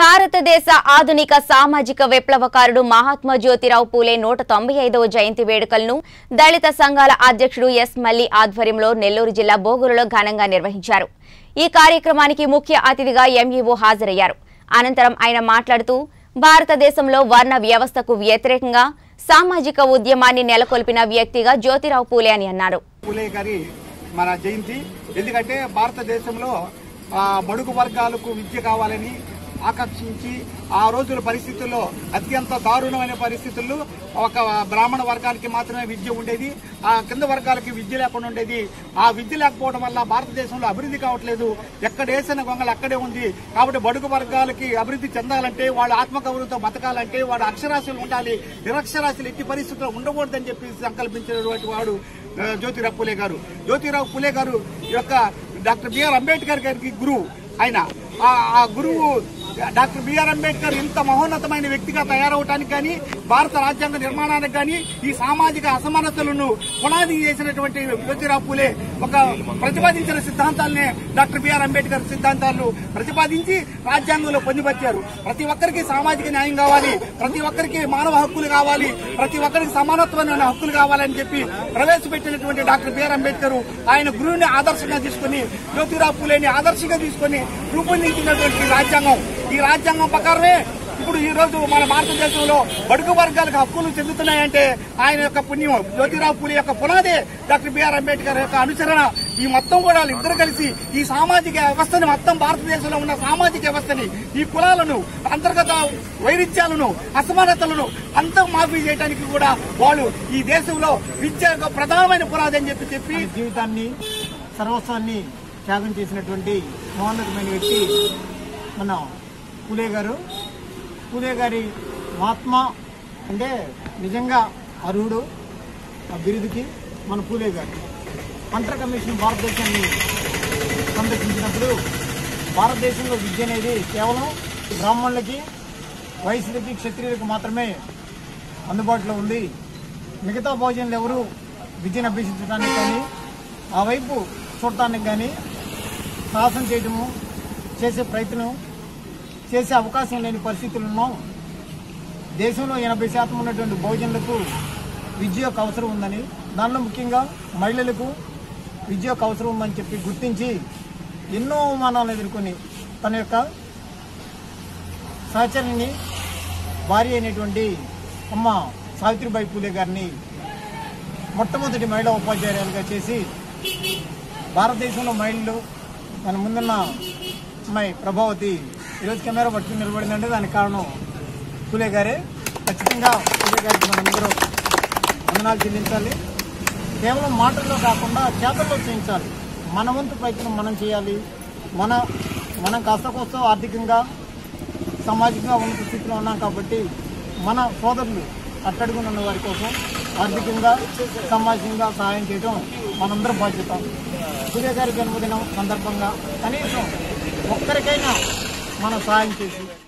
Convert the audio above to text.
భారతదేశ ఆధునిక సామాజిక విప్లవకారుడు మహాత్మా జ్యోతిరావు పూలే 195వ జయంతి వేడుకలను దళిత సంఘాల అధ్యక్షుడు ఎస్ మల్లి ఆధ్వర్యంలో నెల్లూరు జిల్లా బోగూరులో ఘనంగా నిర్వహించారు. ఈ కార్యక్రమానికి ముఖ్య అతిథిగా MEO హాజరయ్యారు. అనంతరం ఆయన మాట్లాడుతూ భారతదేశంలో వర్ణ వ్యవస్థకు వ్యతిరేకంగా సామాజిక ఉద్యమాన్ని నెలకొల్పిన వ్యక్తిగా జ్యోతిరావు పూలే అని అన్నారు. పూలే గారి మన జయంతి ఎందుకంటే భారతదేశంలో బడుగు వర్గాలకు విద్య కావాలని ఆకర్షించి ఆ రోజుల పరిస్థితుల్లో అత్యంత దారుణమైన పరిస్థితుల్లో ఒక బ్రాహ్మణ వర్గానికి మాత్రమే విద్య ఉండేది, ఆ కింద వర్గాలకి విద్య లేకుండా ఉండేది. ఆ విద్య లేకపోవడం వల్ల భారతదేశంలో అభివృద్ధి కావట్లేదు, ఎక్కడ వేసిన గొంగలు అక్కడే ఉంది. కాబట్టి బడుగు వర్గాలకి అభివృద్ధి చెందాలంటే వాళ్ళు ఆత్మగౌరవంతో బతకాలంటే వాడు అక్షరాస్యులు ఉండాలి, నిరక్షరాస్యులు ఎట్టి పరిస్థితుల్లో ఉండకూడదని చెప్పి సంకల్పించినటువంటి వాడు జ్యోతిరావు పూలే గారు. జ్యోతిరావు పూలే గారు యొక్క డాక్టర్ B.R. అంబేద్కర్ గారికి గురువు ఆయన. ఆ గురువు డాక్టర్ B.R. అంబేద్కర్ ఇంత మహోన్నతమైన వ్యక్తిగా తయారవటానికి కానీ భారత రాజ్యాంగ నిర్మాణానికి కానీ ఈ సామాజిక అసమానతలను పునాది చేసినటువంటి జ్యోతిరావు పూలే ఒక ప్రతిపాదించిన సిద్ధాంతాలనే డాక్టర్ B.R. అంబేద్కర్ సిద్ధాంతాలను ప్రతిపాదించి రాజ్యాంగంలో పొందుపరిచారు. ప్రతి ఒక్కరికి సామాజిక న్యాయం కావాలి, ప్రతి ఒక్కరికి మానవ హక్కులు కావాలి, ప్రతి ఒక్కరికి సమానత్వమైన హక్కులు కావాలని చెప్పి ప్రవేశపెట్టినటువంటి డాక్టర్ B.R. అంబేద్కర్ ఆయన గురువుని ఆదర్శంగా తీసుకుని జ్యోతిరావు పూలేని ఆదర్శంగా తీసుకుని రూపొందించినటువంటి రాజ్యాంగం. ఈ రాజ్యాంగం ప్రకారమే ఇప్పుడు ఈ రోజు మన భారతదేశంలో బడుగు వర్గాలకు హక్కులు చెందుతున్నాయంటే ఆయన యొక్క పుణ్యం. జ్యోతిరావు పూలే యొక్క పునాదే డాక్టర్ B.R. అంబేద్కర్ యొక్క అనుసరణ. ఈ మొత్తం కూడా ఇద్దరు కలిసి ఈ సామాజిక వ్యవస్థని, మొత్తం భారతదేశంలో ఉన్న సామాజిక వ్యవస్థని, ఈ కులాలను, అంతర్గత వైరుధ్యాలను, అసమానతలను అంతం మాఫీ చేయడానికి కూడా వాళ్ళు ఈ దేశంలో విద్య యొక్క ప్రధానమైన పునాది అని చెప్పి జీవితాన్ని సర్వస్వాన్ని త్యాగం చేసినటువంటి మహోన్నతమైన వ్యక్తి మన పూలే గారు. పూలే గారి మహాత్మ అంటే నిజంగా అర్హుడు ఆ బిరుదుకి మన పూలే గారు. పంట కమిషన్ భారతదేశాన్ని సందర్శించినప్పుడు భారతదేశంలో విద్య అనేది కేవలం బ్రాహ్మణులకి, వైశ్యులకి, క్షత్రియులకు మాత్రమే అందుబాటులో ఉంది. మిగతా భోజనులు ఎవరు విద్యను అభ్యసించడానికి కానీ ఆ వైపు చూడటానికి కానీ సాహసం చేయటము చేసే ప్రయత్నం చేసే అవకాశం లేని పరిస్థితులను దేశంలో 80% ఉన్నటువంటి భోజనులకు విద్య యొక్క అవసరం ఉందని, దానిలో ముఖ్యంగా మహిళలకు విద్య యొక్క అవసరం ఉందని చెప్పి గుర్తించి ఎన్నో అవమానాలు ఎదుర్కొని తన యొక్క సహచరిని భార్య అయినటువంటి అమ్మ సావిత్రిబాయి పూలే గారిని మొట్టమొదటి మహిళా ఉపాధ్యాయులుగా చేసి భారతదేశంలో మహిళలు మన ముందున్న అమ్మాయి ప్రభావతి ఈరోజు కెమెరా పట్టుకుని నిలబడిందంటే దానికి కారణం పూలే గారే. ఖచ్చితంగా పూలే గారికి మనందరూ వందనాలు చెల్లించాలి. కేవలం మాటల్లో కాకుండా చేతల్లో చేయించాలి. మన వంతు ప్రయత్నం మనం చేయాలి. మనం కాస్త కోసం ఆర్థికంగా సామాజికంగా ఉన్నత స్థితిలో ఉన్నాం కాబట్టి మన సోదరులు అట్టడుగున్న వారి కోసం ఆర్థికంగా సామాజికంగా సహాయం చేయడం మనందరం బాధ్యత. పూలే గారి జన్మదినం సందర్భంగా కనీసం ఒక్కరికైనా మనం సాయం చేసి